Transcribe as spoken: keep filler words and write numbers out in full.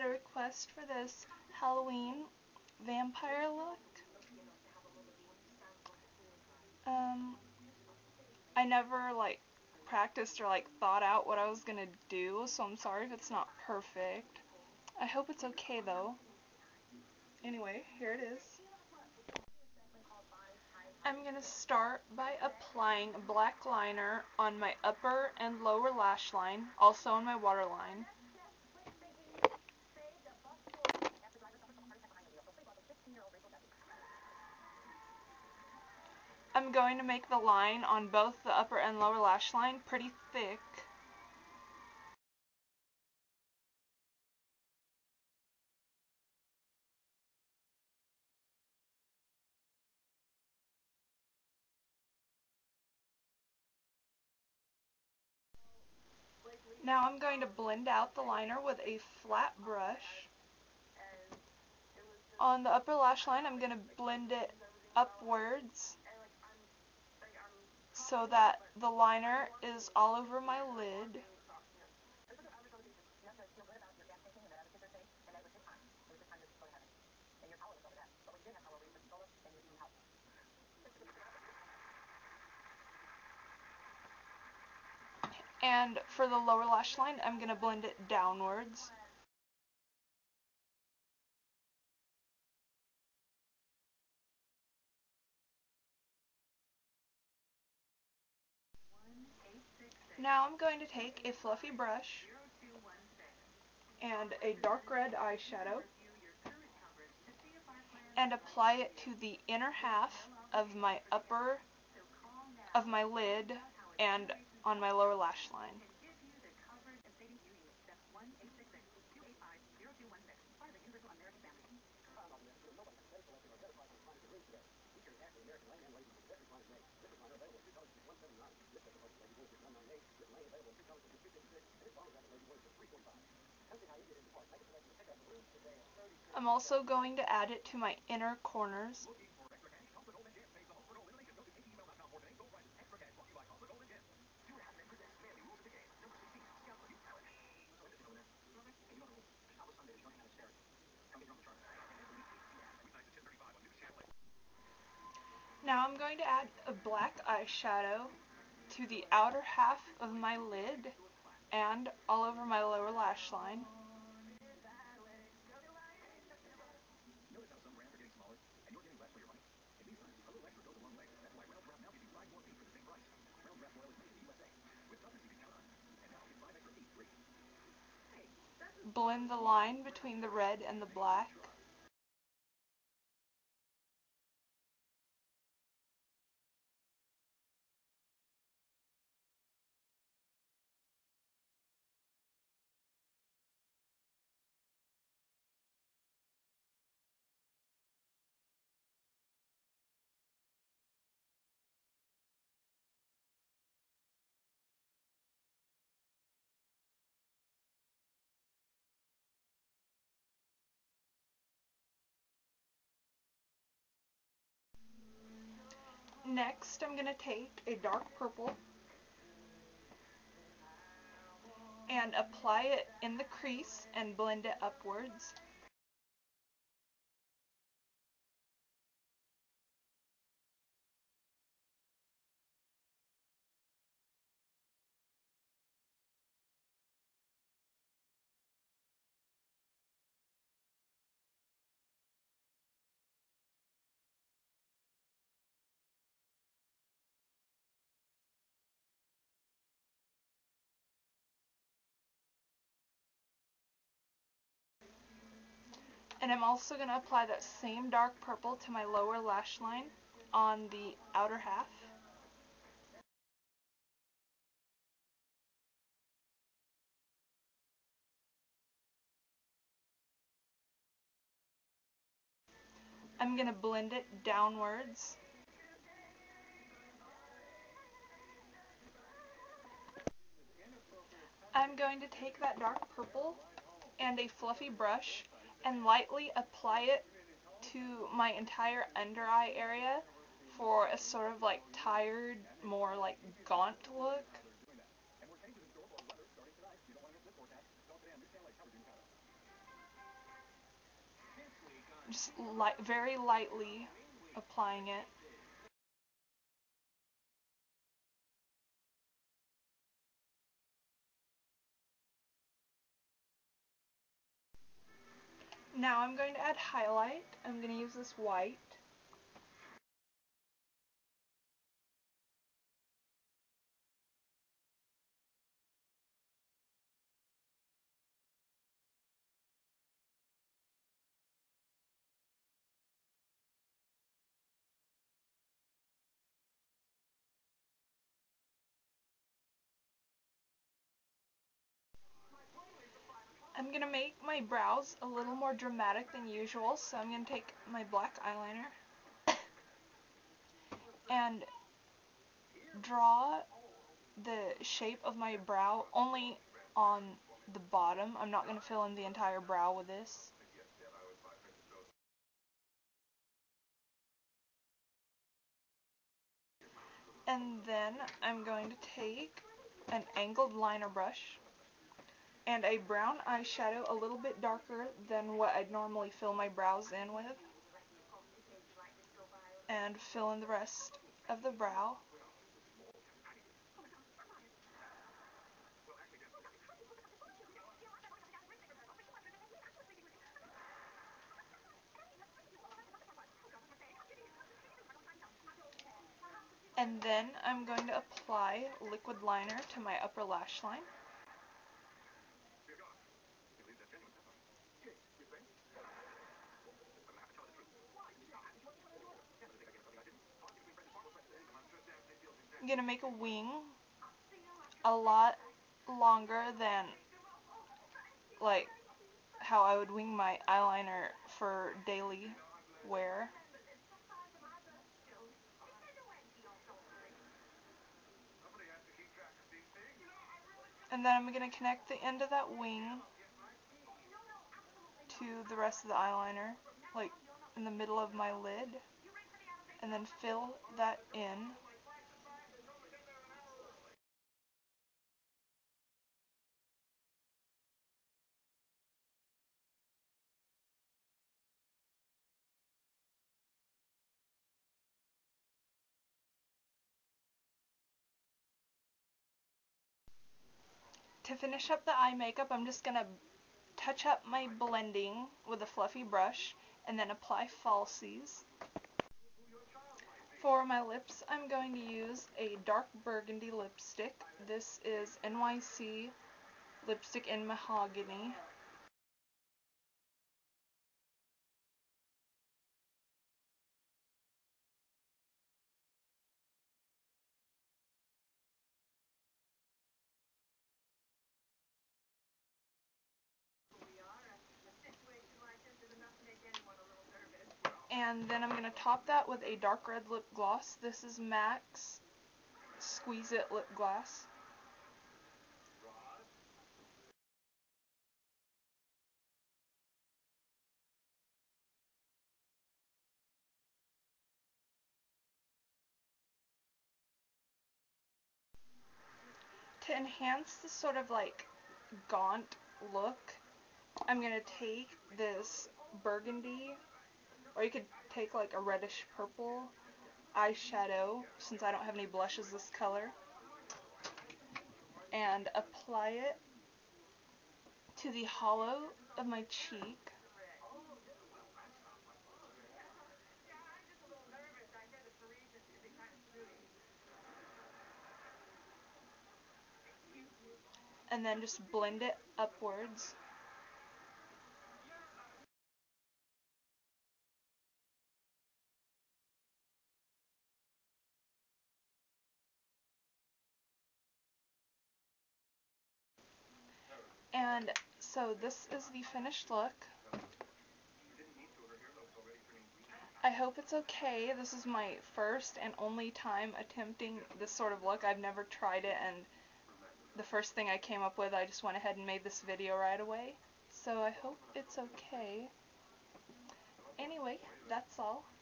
had a request for this Halloween vampire look. Um, I never, like, practiced or, like, thought out what I was gonna do, so I'm sorry if it's not perfect. I hope it's okay, though. Anyway, here it is. I'm gonna start by applying black liner on my upper and lower lash line, also on my waterline. I'm going to make the line on both the upper and lower lash line pretty thick. Now I'm going to blend out the liner with a flat brush. On the upper lash line, I'm going to blend it upwards so that the liner is all over my lid. And for the lower lash line, I'm going to blend it downwards. Now I'm going to take a fluffy brush and a dark red eyeshadow and apply it to the inner half of my upper, of my lid and on my lower lash line. I'm also going to add it to my inner corners. Now I'm going to add a black eyeshadow to the outer half of my lid and all over my lower lash line. Blend the line between the red and the black. Next, I'm going to take a dark purple and apply it in the crease and blend it upwards. And I'm also going to apply that same dark purple to my lower lash line on the outer half. I'm going to blend it downwards. I'm going to take that dark purple and a fluffy brush and lightly apply it to my entire under eye area for a sort of like tired, more like gaunt look. just light, very lightly applying it. Now I'm going to add highlight. I'm going to use this white. I'm going to make my brows a little more dramatic than usual, so I'm going to take my black eyeliner and draw the shape of my brow only on the bottom. I'm not going to fill in the entire brow with this. And then I'm going to take an angled liner brush and a brown eyeshadow a little bit darker than what I'd normally fill my brows in with, and fill in the rest of the brow. And then I'm going to apply liquid liner to my upper lash line. I'm going to make a wing a lot longer than like how I would wing my eyeliner for daily wear. And then I'm going to connect the end of that wing to the rest of the eyeliner, like in the middle of my lid, and then fill that in. To finish up the eye makeup, I'm just going to touch up my blending with a fluffy brush and then apply falsies. For my lips, I'm going to use a dark burgundy lipstick. This is N Y C Lipstick in Mahogany. And then I'm going to top that with a dark red lip gloss. This is M A C's Squeeze It Lip Gloss. To enhance this sort of like gaunt look, I'm going to take this burgundy, or you could take like a reddish purple eyeshadow, since I don't have any blushes this color, and apply it to the hollow of my cheek. And then just blend it upwards. And so this is the finished look. I hope it's okay. This is my first and only time attempting this sort of look. I've never tried it, and the first thing I came up with, I just went ahead and made this video right away. So I hope it's okay. Anyway, that's all.